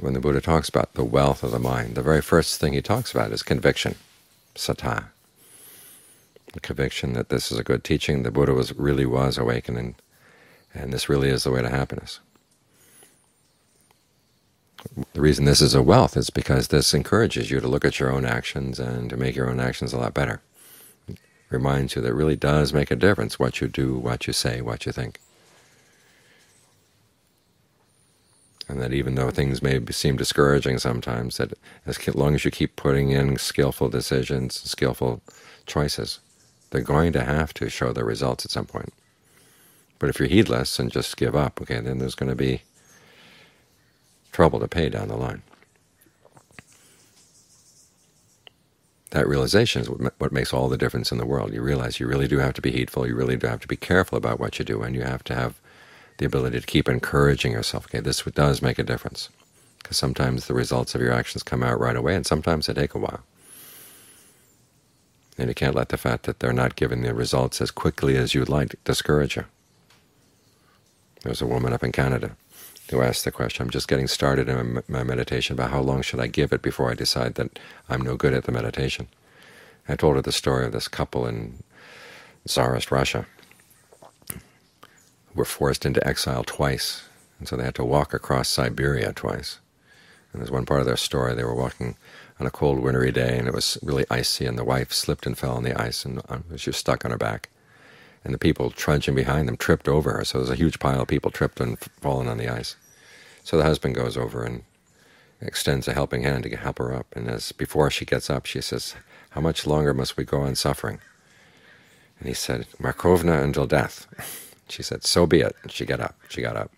When the Buddha talks about the wealth of the mind, the very first thing he talks about is conviction, sattā, the conviction that this is a good teaching, the Buddha really was awakening, and this really is the way to happiness. The reason this is a wealth is because this encourages you to look at your own actions and to make your own actions a lot better. It reminds you that it really does make a difference what you do, what you say, what you think. And that even though things may seem discouraging sometimes, that as long as you keep putting in skillful decisions, skillful choices, they're going to have to show their results at some point. But if you're heedless and just give up, okay, then there's going to be trouble to pay down the line. That realization is what makes all the difference in the world. You realize you really do have to be heedful, you really do have to be careful about what you do, and you have to have the ability to keep encouraging yourself. Okay, this does make a difference, because sometimes the results of your actions come out right away, and sometimes they take a while. And you can't let the fact that they're not giving the results as quickly as you'd like discourage you. There's a woman up in Canada who asked the question, "I'm just getting started in my meditation, but how long should I give it before I decide that I'm no good at the meditation?" I told her the story of this couple in Tsarist Russia. Were forced into exile twice, and so they had to walk across Siberia twice. And there's one part of their story, they were walking on a cold wintry day, and it was really icy, and the wife slipped and fell on the ice, and she was stuck on her back. And the people trudging behind them tripped over her, so there was a huge pile of people tripped and fallen on the ice. So the husband goes over and extends a helping hand to help her up, and as before she gets up, she says, "How much longer must we go on suffering?" And he said, "Markovna, until death." She said, "So be it," and she got up. She got up.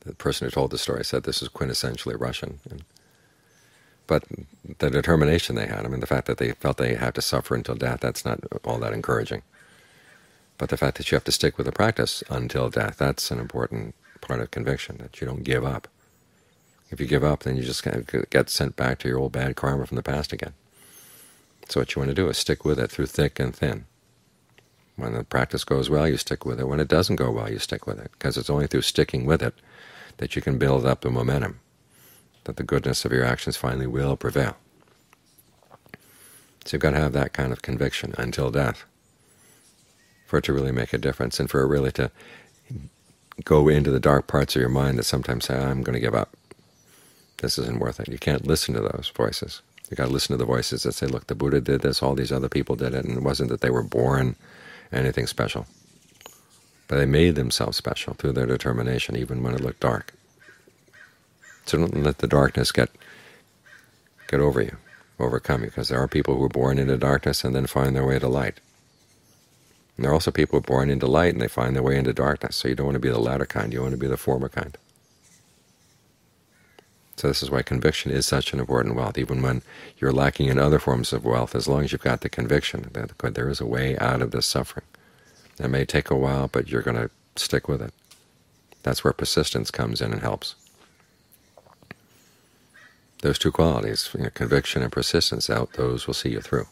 The person who told the story said this is quintessentially Russian. But the determination they had, I mean, the fact that they felt they had to suffer until death, that's not all that encouraging. But the fact that you have to stick with the practice until death, that's an important part of conviction, that you don't give up. If you give up, then you just kind of get sent back to your old bad karma from the past again. So what you want to do is stick with it through thick and thin. When the practice goes well, you stick with it. When it doesn't go well, you stick with it, because it's only through sticking with it that you can build up the momentum, that the goodness of your actions finally will prevail. So you've got to have that kind of conviction until death for it to really make a difference, and for it really to go into the dark parts of your mind that sometimes say, "I'm going to give up. This isn't worth it." You can't listen to those voices. You've got to listen to the voices that say, "Look, the Buddha did this, all these other people did it, and it wasn't that they were born anything special, but they made themselves special through their determination, even when it looked dark." So don't let the darkness get over you, overcome you, because there are people who are born into darkness and then find their way to light. And there are also people who are born into light and they find their way into darkness, so you don't want to be the latter kind, you want to be the former kind. So this is why conviction is such an important wealth. Even when you're lacking in other forms of wealth, as long as you've got the conviction that there is a way out of this suffering. That may take a while, but you're going to stick with it. That's where persistence comes in and helps. Those two qualities, conviction and persistence, those will see you through.